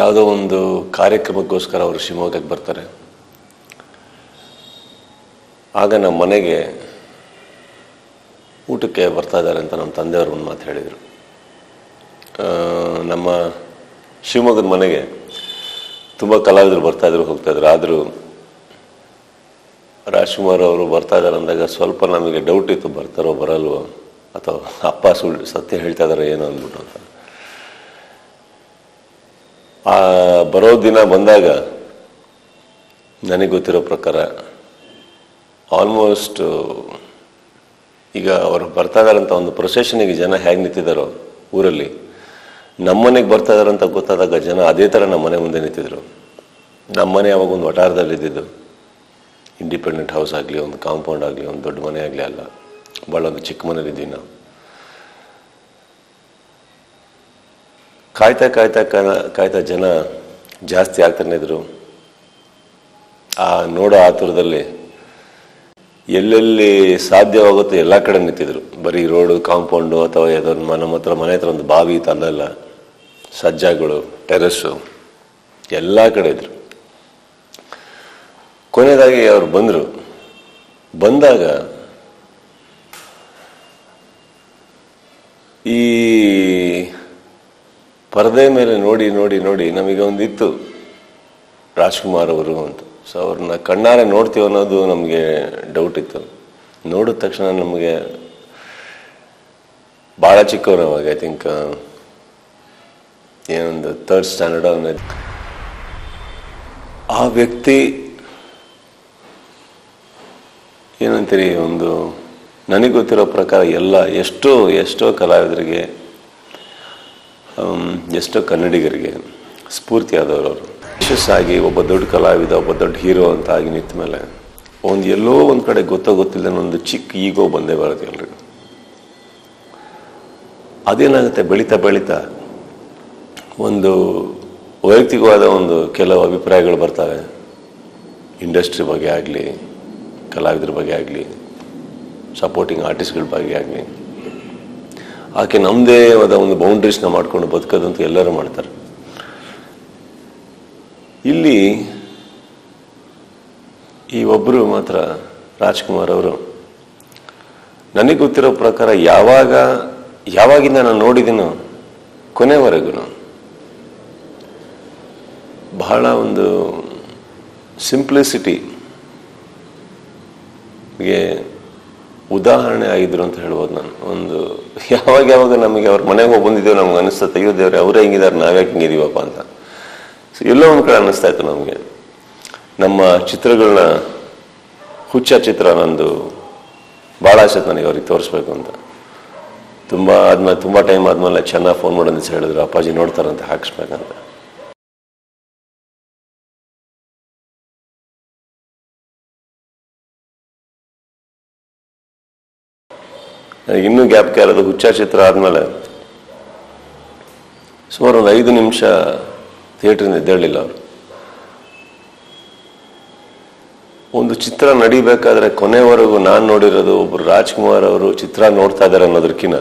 ಯಾವುದೋ ಒಂದು ಕಾರ್ಯಕ್ರಮಕ್ಕೋಸ್ಕರ ಅವರು ಶಿವಮೊಗ್ಗಕ್ಕೆ ಬರ್ತಾರೆ. ಆಗ ನಮ್ಮ ಮನೆಗೆ ಊಟಕ್ಕೆ ಬರ್ತಾ ಇದ್ದಾರೆ ಅಂತ ನಮ್ಮ ತಂದೆಯವರು ಒಂದು ಮಾತು ಹೇಳಿದರು. ನಮ್ಮ ಶಿವಮೊಗ್ಗದ ಮನೆಗೆ ತುಂಬ ಕಲಾವಿದರು ಬರ್ತಾಯಿದ್ರು, ಹೋಗ್ತಾಯಿದ್ರು. ಆದರೂ ರಾಜ್ಕುಮಾರ್ ಅವರು ಬರ್ತಾ ಇದ್ದಾರೆ ಅಂದಾಗ ಸ್ವಲ್ಪ ನಮಗೆ ಡೌಟ್ ಇತ್ತು, ಬರ್ತಾರೋ ಬರಲ್ವೋ ಅಥವಾ ಅಪ್ಪ ಸುಳ್ಳು ಸತ್ಯ ಹೇಳ್ತಾ ಇದ್ದಾರೋ ಏನೋ ಅಂದ್ಬಿಟ್ಟು ಅಂತ. ಆ ಬರೋ ದಿನ ಬಂದಾಗ ನನಗೆ ಗೊತ್ತಿರೋ ಪ್ರಕಾರ ಆಲ್ಮೋಸ್ಟ್ ಈಗ ಅವರು ಬರ್ತಾ ಇದ್ದಾರಂಥ ಒಂದು ಪ್ರೊಸೆಷನಿಗೆ ಜನ ಹೇಗೆ ನಿಂತಿದ್ದಾರೋ ಊರಲ್ಲಿ, ನಮ್ಮನೆಗೆ ಬರ್ತಾ ಇದ್ದಾರಂತ ಗೊತ್ತಾದಾಗ ಜನ ಅದೇ ಥರ ನಮ್ಮ ಮನೆ ಮುಂದೆ ನಿಂತಿದ್ರು. ನಮ್ಮನೆ ಅವಾಗ ಒಂದು ವಠಾರದಲ್ಲಿ ಇದ್ದಿದ್ದು, ಇಂಡಿಪೆಂಡೆಂಟ್ ಹೌಸ್ ಆಗಲಿ, ಒಂದು ಕಾಂಪೌಂಡ್ ಆಗಲಿ, ಒಂದು ದೊಡ್ಡ ಮನೆ ಆಗಲಿ ಅಲ್ಲ, ಭಾಳ ಒಂದು ಚಿಕ್ಕ ಮನೇಲಿದ್ದೀವಿ ನಾವು. ಕಾಯ್ತಾ ಕಾಯ್ತಾ ಕಾಯ್ತಾ ಜನ ಜಾಸ್ತಿ ಆಗ್ತಾನೆ ಇದ್ರು. ಆ ನೋಡೋ ಆತುರದಲ್ಲಿ ಎಲ್ಲೆಲ್ಲಿ ಸಾಧ್ಯವಾಗುತ್ತೋ ಎಲ್ಲ ಕಡೆ ನಿಂತಿದ್ರು. ಬರೀ ರೋಡು, ಕಾಂಪೌಂಡು ಅಥವಾ ಅದೊಂದು ಮನೆ ಹತ್ರ ಒಂದು ಬಾವಿ ತಂದೆಲ್ಲ, ಸಜ್ಜಾಗಳು, ಟೆರೆಸ್ಸು ಎಲ್ಲ ಕಡೆ ಇದ್ರು. ಕೊನೆಯದಾಗಿ ಅವರು ಬಂದಾಗ ಈ ಪರದೆ ಮೇಲೆ ನೋಡಿ ನೋಡಿ ನೋಡಿ ನಮಗೆ ಒಂದಿತ್ತು ರಾಜ್ಕುಮಾರ್ ಅವರು ಅಂತ. ಸೊ ಅವ್ರನ್ನ ಕಣ್ಣಾರೆ ನೋಡ್ತೀವಿ ಅನ್ನೋದು ನಮಗೆ ಡೌಟ್ ಇತ್ತು. ನೋಡಿದ ತಕ್ಷಣ ನಮಗೆ, ಭಾಳ ಚಿಕ್ಕವ್ರು ಅವಾಗ, ಐ ಥಿಂಕ್ ಏನೊಂದು ಥರ್ಡ್ ಸ್ಟ್ಯಾಂಡರ್ಡ್ ಅವನ, ಆ ವ್ಯಕ್ತಿ ಏನಂತೀರಿ ಒಂದು ನನಗೆ ಗೊತ್ತಿರೋ ಪ್ರಕಾರ ಎಷ್ಟೋ ಕಲಾವಿದರಿಗೆ, ಎಷ್ಟೋ ಕನ್ನಡಿಗರಿಗೆ ಸ್ಫೂರ್ತಿಯಾದವರು ಅವರು. ಯಶಸ್ಸಾಗಿ ಒಬ್ಬ ದೊಡ್ಡ ಕಲಾವಿದ, ಒಬ್ಬ ದೊಡ್ಡ ಹೀರೋ ಅಂತ ಆಗಿ ನಿಂತ ಮೇಲೆ ಒಂದು ಎಲ್ಲೋ ಒಂದು ಕಡೆ ಗೊತ್ತಿಲ್ಲ ಒಂದು ಚಿಕ್ಕ ಈಗೋ ಬಂದೇ ಬರುತ್ತೆ ಎಲ್ರಿಗೂ. ಅದೇನಾಗುತ್ತೆ, ಬೆಳೀತಾ ಬೆಳೀತಾ ಒಂದು ವೈಯಕ್ತಿಕವಾದ ಒಂದು ಕೆಲವು ಅಭಿಪ್ರಾಯಗಳು ಬರ್ತವೆ, ಇಂಡಸ್ಟ್ರಿ ಬಗ್ಗೆ ಆಗಲಿ, ಕಲಾವಿದರ ಬಗ್ಗೆ ಆಗಲಿ, ಸಪೋರ್ಟಿಂಗ್ ಆರ್ಟಿಸ್ಟ್ಗಳ ಬಗ್ಗೆ ಆಗಲಿ. ಆಕೆ ನಮ್ಮದೇ ಆದ ಒಂದು ಬೌಂಡ್ರೀಸ್ನ ಮಾಡಿಕೊಂಡು ಬದುಕೋದಂತೂ ಎಲ್ಲರೂ ಮಾಡ್ತಾರೆ. ಇಲ್ಲಿ ಈ ಒಬ್ಬರು ಮಾತ್ರ ರಾಜ್ಕುಮಾರ್ ಅವರು ನನಗೆ ಗೊತ್ತಿರೋ ಪ್ರಕಾರ ಯಾವಾಗಿಂದ ನಾನು ನೋಡಿದ್ದೀನೋ ಕೊನೆವರೆಗೂ ಬಹಳ ಒಂದು ಸಿಂಪ್ಲಿಸಿಟಿಗೆ ಉದಾಹರಣೆ ಆಗಿದ್ರು ಅಂತ ಹೇಳ್ಬೋದು ನಾನು. ಒಂದು ಯಾವಾಗ ನಮಗೆ ಅವ್ರ ಮನೆಗೆ ಹೋಗಿ ಬಂದಿದ್ದೇವೆ, ನಮ್ಗೆ ಅನಿಸ್ತಾ ಅಯ್ಯೋ ದೇವ್ರೆ, ಅವರೇ ಹೆಂಗಿದ್ದಾರೆ, ನಾವ್ಯಾಕೆ ಹಿಂಗಿದೀವಪ್ಪ ಅಂತ. ಸೊ ಎಲ್ಲೋ ಒಂದು ಕಡೆ ಅನ್ನಿಸ್ತಾ ಇತ್ತು ನಮಗೆ. ನಮ್ಮ ಚಿತ್ರಗಳನ್ನ, ಹುಚ್ಚ ಚಿತ್ರ ನಂದು ಭಾಳ ಆಸೆ, ನನಗೆ ಅವ್ರಿಗೆ ತೋರಿಸ್ಬೇಕು ಅಂತ. ತುಂಬ ಟೈಮ್ ಆದಮೇಲೆ ಚೆನ್ನಾಗಿ ಫೋನ್ ಮಾಡೋದು ಹೇಳಿದ್ರು, ಅಪ್ಪಾಜಿ ನೋಡ್ತಾರಂತ ಹಾಕಿಸ್ಬೇಕಂತ. ನನಗೆ ಇನ್ನೂ ಗ್ಯಾಪ್ಗೆ ಇರೋದು ಹುಚ್ಚ ಚಿತ್ರ ಆದಮೇಲೆ ಸುಮಾರು ಒಂದು 5 ನಿಮಿಷ ಥಿಯೇಟ್ರಿಂದ ಎದ್ದೇಳಿಲ್ಲ ಅವರು. ಒಂದು ಚಿತ್ರ ನಡಿಬೇಕಾದ್ರೆ ಕೊನೆವರೆಗೂ ನಾನು ನೋಡಿರೋದು ಒಬ್ಬರು ರಾಜ್ಕುಮಾರ್ ಅವರು ಚಿತ್ರ ನೋಡ್ತಾ ಇದ್ದಾರೆ ಅನ್ನೋದಕ್ಕಿಂತ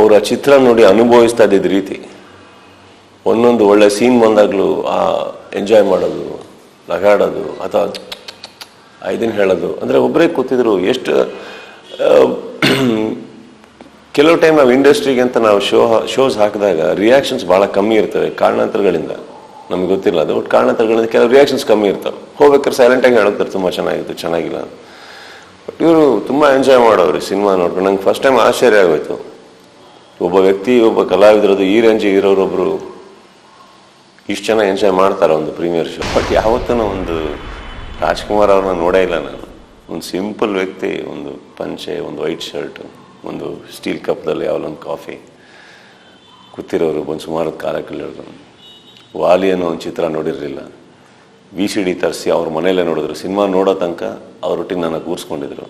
ಅವರು ಆ ಚಿತ್ರ ನೋಡಿ ಅನುಭವಿಸ್ತಾ ಇದ್ದಿದ್ದ ರೀತಿ, ಒಂದೊಂದು ಒಳ್ಳೆ ಸೀನ್ ಬಂದಾಗಲೂ ಆ ಎಂಜಾಯ್ ಮಾಡೋದು, ನಗಾಡೋದು ಅಥವಾ ಇದನ್ನು ಹೇಳೋದು. ಅಂದರೆ ಒಬ್ಬರೇ ಕೂತಿದ್ರು. ಎಷ್ಟು ಕೆಲವು ಟೈಮ್ ನಾವು ಇಂಡಸ್ಟ್ರಿಗೆ ಅಂತ ನಾವು ಶೋಸ್ ಹಾಕಿದಾಗ ರಿಯಾಕ್ಷನ್ಸ್ ಭಾಳ ಕಮ್ಮಿ ಇರ್ತವೆ, ಕಾರಣಾಂತರಗಳಿಂದ ನಮ್ಗೆ ಗೊತ್ತಿಲ್ಲ ಅದು, ಒಟ್ಟು ಕಾರಣಾಂತರಗಳಿಂದ ಕೆಲವು ರಿಯಾಕ್ಷನ್ಸ್ ಕಮ್ಮಿ ಇರ್ತವೆ. ಹೋಗ್ಬೇಕಾದ್ರೆ ಸೈಲೆಂಟಾಗಿ ಹೇಳೋಗ್ತಾರೆ ತುಂಬ ಚೆನ್ನಾಗಿತ್ತು, ಚೆನ್ನಾಗಿಲ್ಲ. ಬಟ್ ಇವರು ತುಂಬ ಎಂಜಾಯ್ ಮಾಡೋರು ಸಿನಿಮಾ ನೋಡ್ಕೊಂಡು. ನಂಗೆ ಫಸ್ಟ್ ಟೈಮ್ ಆಶ್ಚರ್ಯ ಆಗೋಯ್ತು, ಒಬ್ಬ ಕಲಾವಿದರದು ಈ ರೇಂಜಿಗೆ ಇರೋರೊಬ್ಬರು ಇಷ್ಟು ಚೆನ್ನಾಗಿ ಎಂಜಾಯ್ ಮಾಡ್ತಾರೆ ಒಂದು ಪ್ರೀಮಿಯರ್ ಶೋ. ಬಟ್ ಯಾವತ್ತೂ ಒಂದು ರಾಜ್ಕುಮಾರ್ ಅವ್ರನ್ನ ನೋಡೇ ಇಲ್ಲ ನಾನು. ಒಂದು ಸಿಂಪಲ್ ವ್ಯಕ್ತಿ, ಒಂದು ಪಂಚೆ, ಒಂದು ವೈಟ್ ಶರ್ಟ್, ಒಂದು ಸ್ಟೀಲ್ ಕಪ್ದಲ್ಲಿ ಯಾವಲೊಂದು ಕಾಫಿ, ಕೂತಿರೋರು, ಒಂದು ಸುಮಾರು ಕಾಲ ಕಳೆಯೋರು. ವಾಲಿ ಅನ್ನೋ ಒಂದು ಚಿತ್ರ ನೋಡಿರಲಿಲ್ಲ. ವಿ ಸಿ ಡಿ ತರಿಸಿ ಅವ್ರ ಮನೆಯಲ್ಲೇ ನೋಡಿದ್ರು. ಸಿನಿಮಾ ನೋಡೋ ತನಕ ಅವರೊಟ್ಟಿಗೆ ನಾನು ಕೂರಿಸ್ಕೊಂಡಿದ್ರು.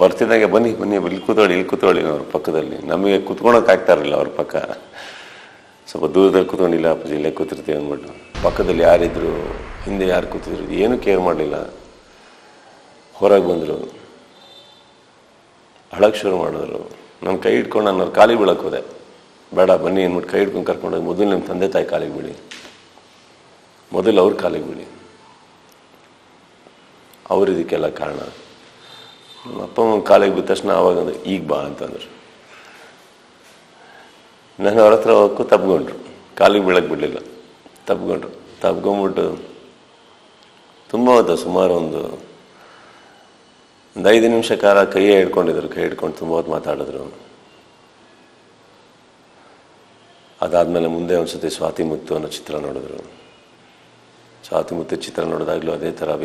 ಬರ್ತಿದ್ದಾಗೆ ಬನ್ನಿ ಬನ್ನಿ ಇಲ್ಲಿ ಕೂತ್ಕೊಳ್ಳಿ ಇಲ್ಲಿ ಕೂತ್ಕೊಳ್ಳಿ ಅವ್ರ ಪಕ್ಕದಲ್ಲಿ. ನಮಗೆ ಕೂತ್ಕೊಳಕ್ಕೆ ಆಗ್ತಾ ಇರಲಿಲ್ಲ ಅವ್ರ ಪಕ್ಕ. ಸ್ವಲ್ಪ ದೂರದಲ್ಲಿ ಕೂತ್ಕೊಂಡಿಲ್ಲ ಅಪ್ಪಾಜಿ ಇಲ್ಲೇ ಕೂತಿರ್ತೀವಿ ಅಂದ್ಬಿಟ್ಟು. ಪಕ್ಕದಲ್ಲಿ ಯಾರಿದ್ರು ಹಿಂದೆ ಯಾರು ಕೂತಿದ್ರು ಏನೂ ಕೇರ್ ಮಾಡಲಿಲ್ಲ. ಹೊರಗೆ ಬಂದರು, ಹಳಕ್ಕೆ ಶುರು ಮಾಡಿದ್ರು. ನನ್ನ ಕೈ ಇಟ್ಕೊಂಡು ನಾನು ಅವ್ರ ಕಾಲಿಗೆ ಬೀಳಕ್ಕೆ ಹೋದೆ. ಬೇಡ ಬನ್ನಿ ಅಂದ್ಬಿಟ್ಟು ಕೈ ಹಿಡ್ಕೊಂಡು ಕರ್ಕೊಂಡೋಗಿ ಮೊದಲು ನಿಮ್ಮ ತಂದೆ ತಾಯಿ ಕಾಲಿಗೆ ಬಿಡಿ, ಮೊದಲು ಅವ್ರ ಕಾಲಿಗೆ ಬಿಡಿ, ಅವರಿದಕ್ಕೆಲ್ಲ ಕಾರಣ. ನಮ್ಮ ಅಪ್ಪ ಅಮ್ಮನ ಕಾಲಿಗೆ ಬಿದ್ದ ತಕ್ಷಣ ಆವಾಗಂದ್ರೆ ಈಗ ಬಾ ಅಂತಂದರು. ನನಗೆ ಅವ್ರ ಹತ್ರ ಹೋಗಕ್ಕೂ ತಪ್ಕೊಂಡ್ರು, ಕಾಲಿಗೆ ಬೀಳಕ್ಕೆ ಬಿಡಲಿಲ್ಲ. ತಪ್ಕೊಂಡ್ಬಿಟ್ಟು ತುಂಬ ಹೊತ್ತು, ಸುಮಾರು ಒಂದು 5 ನಿಮಿಷ ಕಾಲ ಕೈಯೇ ಹಿಡ್ಕೊಂಡಿದ್ರು. ಕೈ ಹಿಡ್ಕೊಂಡು ತುಂಬ ಹೊತ್ತು ಮಾತಾಡಿದ್ರು. ಅದಾದಮೇಲೆ ಮುಂದೆ ಒಂದು ಸತಿ ಸ್ವಾತಿಮುತ್ತು ಅನ್ನೋ ಚಿತ್ರ ನೋಡಿದ್ರು. ಸ್ವಾತಿಮುತ್ತು ಚಿತ್ರ ನೋಡಿದಾಗಲೂ ಅದೇ ಥರ